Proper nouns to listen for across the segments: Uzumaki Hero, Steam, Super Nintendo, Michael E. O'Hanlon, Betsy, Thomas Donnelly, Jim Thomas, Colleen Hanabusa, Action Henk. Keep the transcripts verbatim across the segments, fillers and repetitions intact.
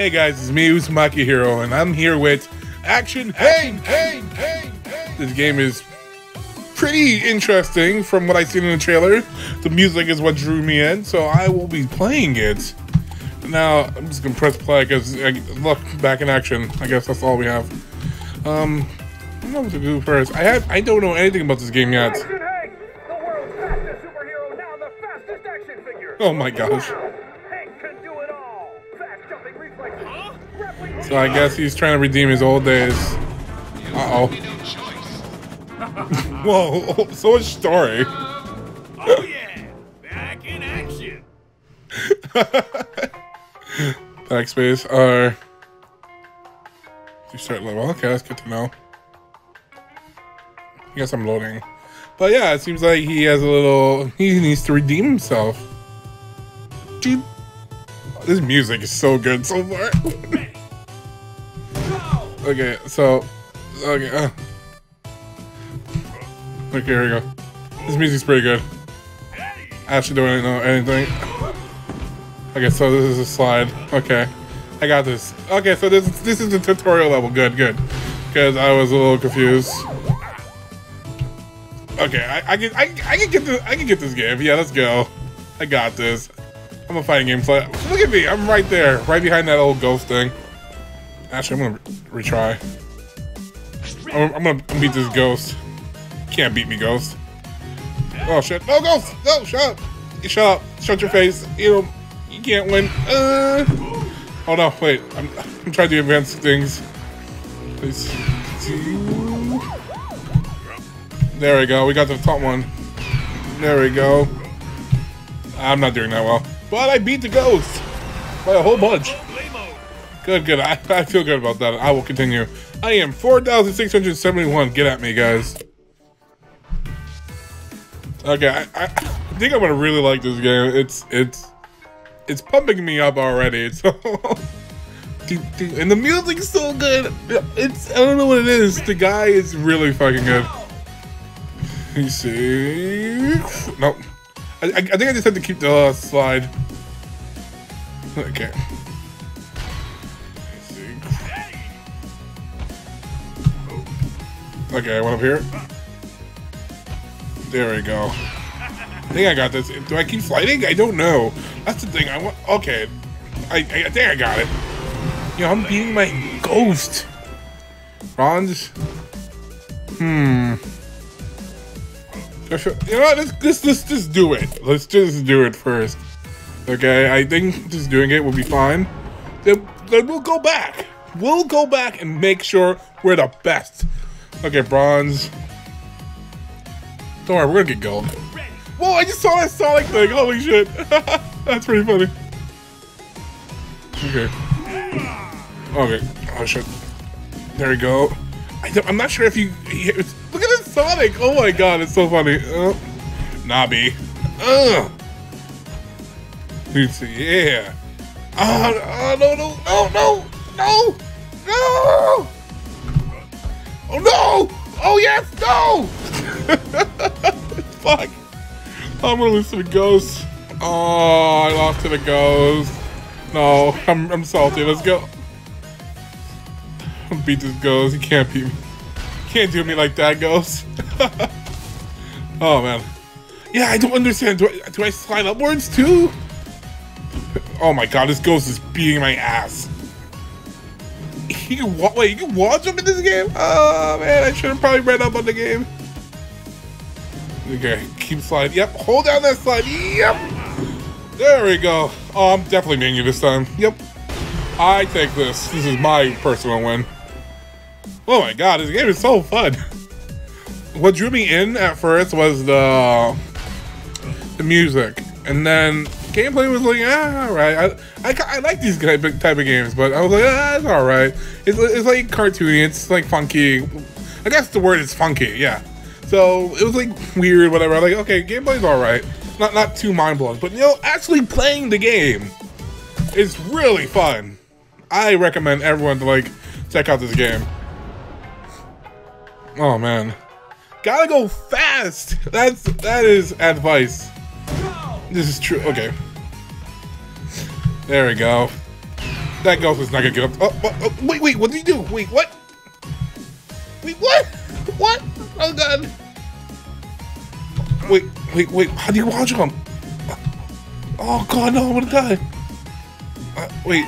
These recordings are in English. Hey guys, it's me, Uzumaki Hero, and I'm here with Action Henk! Hey, hey, hey. This game is pretty interesting from what I've seen in the trailer. The music is what drew me in, so I will be playing it. Now, I'm just gonna press play because, look, back in action. I guess that's all we have. Um, I don't know what to do first. I have, I don't know anything about this game yet. Action Henk, the world's fastest superhero, now the fastest action figure! Oh my gosh. Wow. So I guess he's trying to redeem his old days. Uh-oh. Whoa, so much story. Oh yeah, back in action. Backspace, R. You start level, okay, that's good to know. I guess I'm loading. But yeah, it seems like he has a little, he needs to redeem himself. Dude, this music is so good so far. Okay, so, okay, uh, okay, here we go. This music's pretty good. I actually don't know anything. Okay, so this is a slide. Okay, I got this. Okay, so this this is the tutorial level. Good, good, because I was a little confused. Okay, I I can I, I can get this I can get this game. Yeah, let's go. I got this. I'm a fighting game player. Look at me, I'm right there, right behind that old ghost thing. Actually, I'm gonna re retry. I'm, I'm gonna beat this ghost. Can't beat me, ghost. Oh shit! No, ghost! No, shut up! Shut up! Shut your face! You know, you can't win. Uh. Oh no! Wait, I'm, I'm trying to do advanced things. Please. There we go. We got the top one. There we go. I'm not doing that well, but I beat the ghost by a whole bunch. Good, good. I, I feel good about that. I will continue. I am four thousand six hundred seventy-one. Get at me, guys. Okay, I, I, I think I'm gonna really like this game. It's it's it's pumping me up already. So, and the music's so good. It's I don't know what it is. The guy is really fucking good. You see? No, I, I think I just had to keep the uh, slide. Okay. Okay, I went up here. There we go. I think I got this. Do I keep sliding? I don't know. That's the thing. I want. Okay. I, I, I think I got it. Yo, I'm beating my ghost. Bronze. Hmm. You know what? Let's, let's, let's just do it. Let's just do it first. Okay, I think just doing it will be fine. Then, then we'll go back. We'll go back and make sure we're the best. Okay, bronze. Don't worry, we're gonna get gold. Whoa, I just saw that Sonic thing. Holy shit. That's pretty funny. Okay. Okay. Oh, shit. There we go. I don't, I'm not sure if you... He, look at this Sonic. Oh, my God. It's so funny. Uh, Nobby. Ugh. Let's see. Yeah. Oh, oh, no, no. No, no. No. No. Oh no! Oh yes! No! Fuck! I'm gonna lose to the ghost. Oh, I lost to the ghost. No, I'm, I'm salty. Let's go. I'll beat this ghost. He can't beat me. He can't do me like that, ghost. Oh man. Yeah, I don't understand. Do I, do I slide upwards too? Oh my god, this ghost is beating my ass. You can wa wait, you can wall jump in this game? Oh man, I should have probably read up on the game. Okay, keep sliding. Yep, hold down that slide. Yep. There we go. Oh, I'm definitely beating you this time. Yep. I take this. This is my personal win. Oh my god, this game is so fun. What drew me in at first was the the music, and then gameplay was like, ah, all right. I, I, I like these type of, type of games, but I was like, ah, it's all right. It's, it's like cartoony. It's like funky. I guess the word is funky, yeah. So it was like weird, whatever. I'm like, okay, gameplay's all right. Not not too mind-blowing, but you know, actually playing the game is really fun. I recommend everyone to like check out this game. Oh man, gotta go fast. That's that is advice. This is true. Okay. There we go. That ghost is not gonna get up. Oh, oh, oh, wait, wait, what did he do? Wait, what? Wait, what? What? Oh god. Wait, wait, wait, how do you launch him? Oh god, no, I'm gonna die. Uh, wait.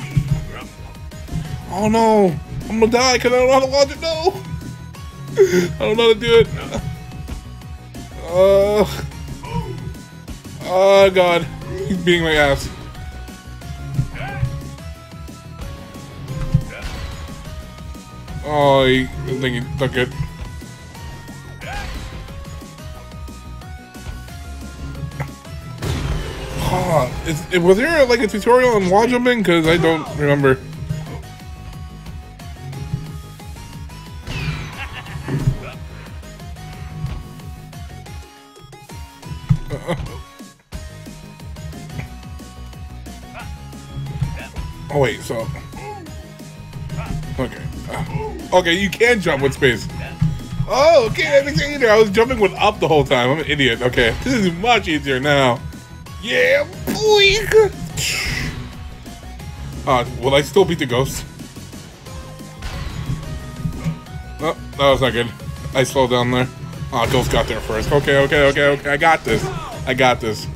Oh no. I'm gonna die because I don't know how to launch it. No. I don't know how to do it. Uh, oh god. He's beating my ass. Oh, he, I think he took it. Oh, is, was there like a tutorial on wall jumping? Because I don't remember. Oh wait, so... Okay. Okay, you can jump with space. Oh, okay, that makes it easier. I was jumping with up the whole time. I'm an idiot. Okay, this is much easier now. Yeah, boy. Uh, will I still beat the ghost? Oh, that was not good. I slowed down there. Oh, ghost got there first. Okay, okay, okay, okay. I got this. I got this.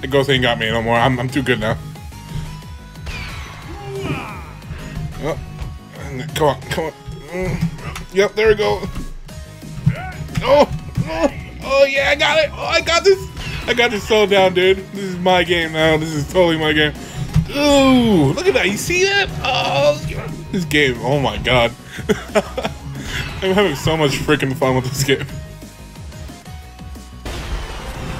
The ghost ain't got me no more. I'm, I'm too good now. Oh. Come on, come on. Mm. Yep, there we go. Oh, oh, oh, yeah, I got it. Oh, I got this. I got this slowed down, dude. This is my game now. This is totally my game. Ooh, look at that. You see that? Oh, this game. Oh, my God. I'm having so much freaking fun with this game.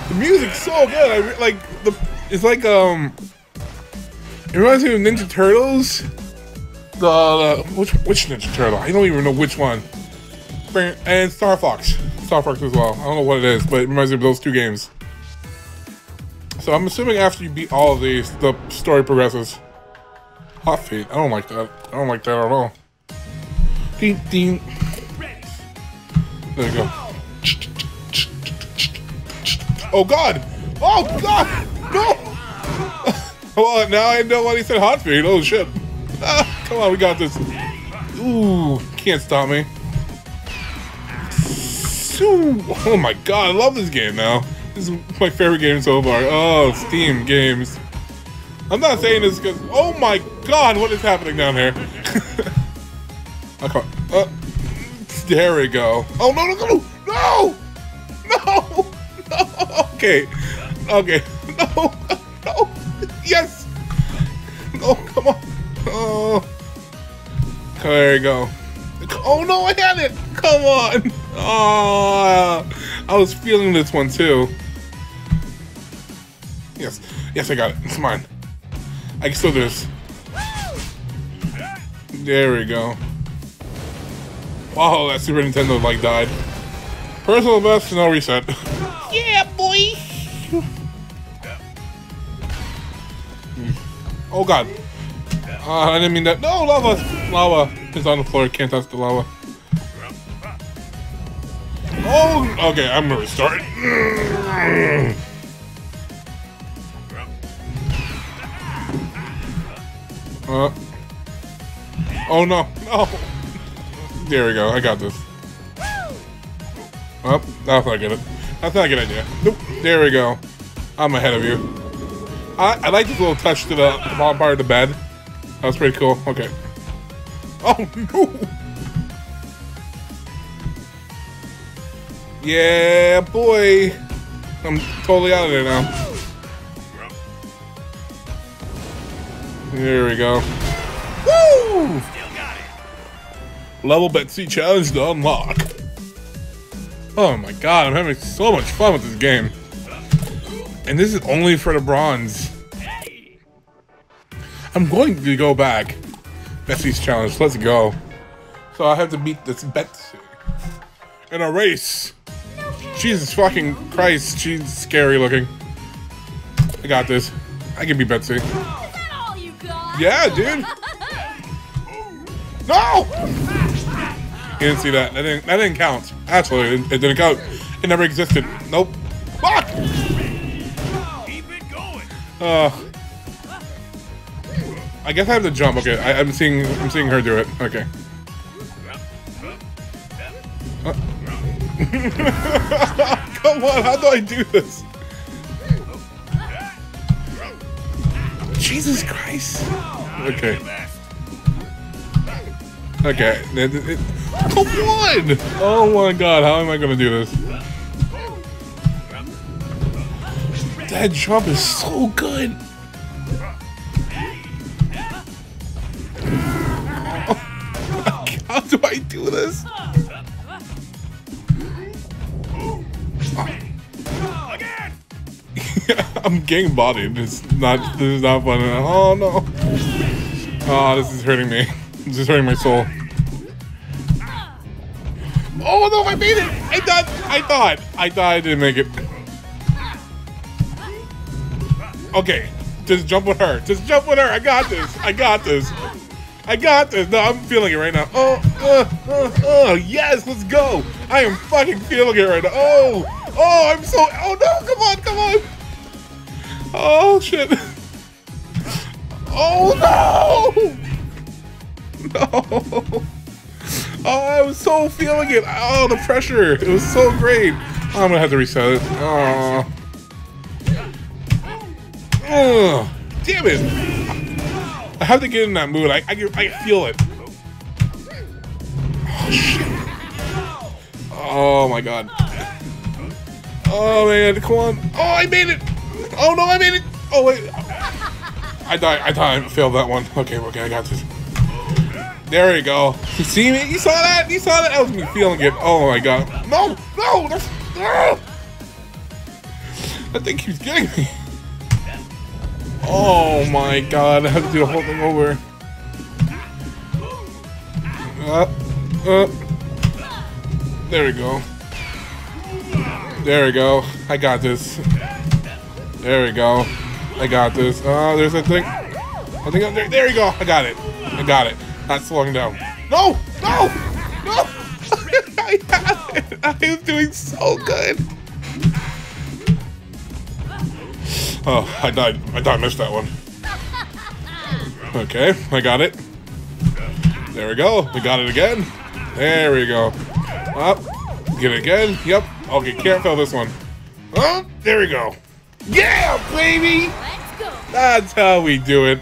The music's so good. I, like, the, it's like, um, it reminds me of Ninja Turtles. The, uh, which, which Ninja Turtle? I don't even know which one. And Star Fox. Star Fox as well. I don't know what it is, but it reminds me of those two games. So I'm assuming after you beat all of these, the story progresses. Hot feet. I don't like that. I don't like that at all. Ding, ding. There you go. Oh god! Oh god! No! Well, now I know why he said hot feet. Oh shit. Ah, come on, we got this. Ooh, can't stop me. Oh my god, I love this game now. This is my favorite game so far. Oh, Steam games. I'm not saying this because... Oh my god, what is happening down here? Okay. Uh, there we go. Oh, no, no, no! No! No! No! Okay. Okay. No! No! Yes! No, come on. Oh, there you go. Oh no, I had it. Come on. Oh, I was feeling this one too. Yes, yes, I got it. It's mine. I can still do this. There we go. Oh, that Super Nintendo like died. Personal best, no reset. Yeah, boy. Oh god. Uh, I didn't mean that. No, lava! Lava is on the floor. Can't touch the lava. Oh! Okay, I'm gonna restart. Uh. Oh no! No! There we go. I got this. Oh, that's not good. That's not a good idea. Nope. There we go. I'm ahead of you. I, I like this little touch to the, the bottom part of the bed. That was pretty cool. Okay. Oh no! Yeah, boy! I'm totally out of there now. Here we go. Woo! Still got it. Level Betsy challenge to unlock. Oh my god, I'm having so much fun with this game. And this is only for the bronze. I'm going to go back. Betsy's challenge, let's go. So I have to beat this Betsy in a race. Jesus fucking Christ, she's scary looking. I got this. I can beat Betsy. Is that all you got? Yeah, dude. No! You didn't see that. That didn't, that didn't count. Absolutely, it, it didn't count. It never existed. Nope. Fuck! Keep it going. Uh... I guess I have to jump. Okay, I, I'm seeing I'm seeing her do it. Okay. Uh. Come on, how do I do this? Jesus Christ! Okay. Okay. It, it, it. Come on! Oh my God, how am I gonna do this? That jump is so good. Oh, how do I do this? I'm getting bodied. It's not. This is not fun. Oh no! Oh, this is hurting me. This is hurting my soul. Oh no! I made it! I thought. I thought. I thought I didn't make it. Okay, just jump with her. Just jump with her. I got this. I got this. I got this. No, I'm feeling it right now. Oh, uh, uh, oh, yes. Let's go. I am fucking feeling it right now. Oh, oh, I'm so. Oh no! Come on, come on. Oh shit. Oh no! No. Oh, I was so feeling it. Oh, the pressure. It was so great. Oh, I'm gonna have to reset it. Oh. Ugh, damn it! I have to get in that mood. I I, I feel it. Oh shit! Oh my God! Oh man, come on! Oh, I made it! Oh no, I made it! Oh wait! I died. I died. I failed that one. Okay, okay, I got this. There you go. You see me? You saw that? You saw that? That was me feeling it. Oh my God! No, no! That's, ah! That thing keeps getting me. Oh my God, I have to do the whole thing over. Uh, uh. There we go. There we go. I got this. There we go. I got this. Oh, uh, there's a thing. I think I'm there. There we go. I got it. I got it. Not slowing down. No! No! No! I got it. I am doing so good. Oh, I died. I died. Missed that one. Okay, I got it. There we go. We got it again. There we go. Up. Get it again. Yep. Okay, can't fail this one. Oh, there we go. Yeah, baby! Let's go. That's how we do it.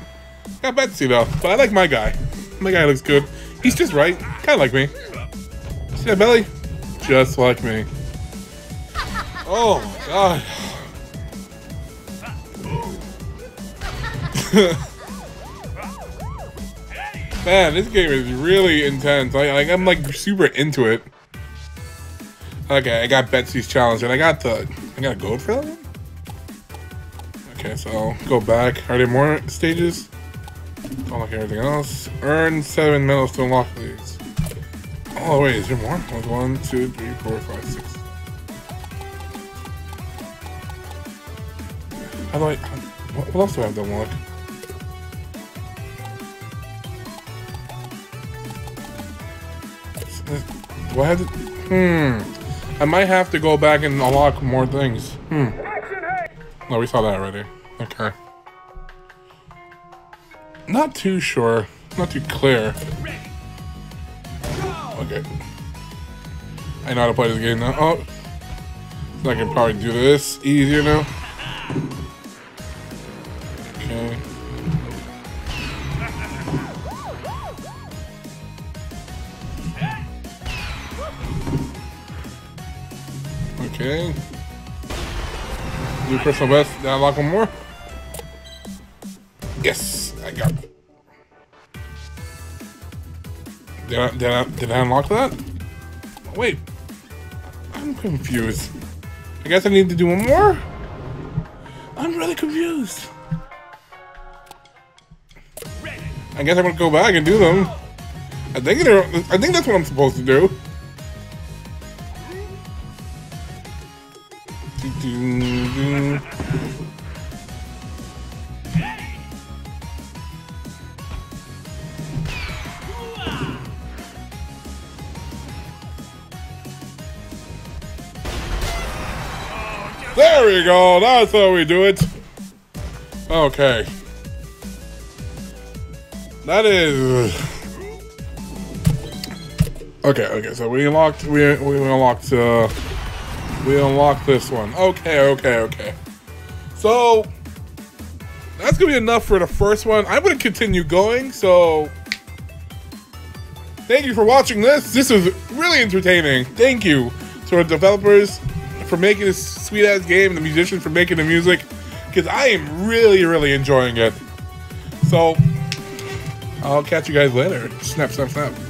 Got Betsy though, but I like my guy. My guy looks good. He's just right. Kind of like me. See that belly? Just like me. Oh, my God. Man, this game is really intense. I, like, I'm like super into it. Okay, I got Betsy's challenge, and I got the I got a gold for that one. Okay, so I'll go back. Are there more stages? Don't look at everything else. Earn seven medals to unlock these. Oh wait, is there more? One, two, three, four, five, six. How do I? What else do I have to unlock? Do I have to? Hmm. I might have to go back and unlock more things. Hmm. No, we saw that already. Okay. Not too sure. Not too clear. Okay. I know how to play this game now. Oh. So I can probably do this easier now. Okay. Okay. New personal best. Did I unlock one more? Yes, I got it. Did I, did I, did I unlock that? Wait. I'm confused. I guess I need to do one more? I'm really confused. I guess I'm gonna go back and do them. I think they're, I think that's what I'm supposed to do. There we go, that's how we do it. Okay. That is... Okay, okay, so we unlocked, we, we unlocked, uh, we unlocked this one. Okay, okay, okay. So, that's gonna be enough for the first one. I'm gonna continue going, so... Thank you for watching this. This was really entertaining. Thank you to our developers for making this sweet-ass game and the musicians for making the music, because I am really, really enjoying it. So, I'll catch you guys later. Snap, snap, snap.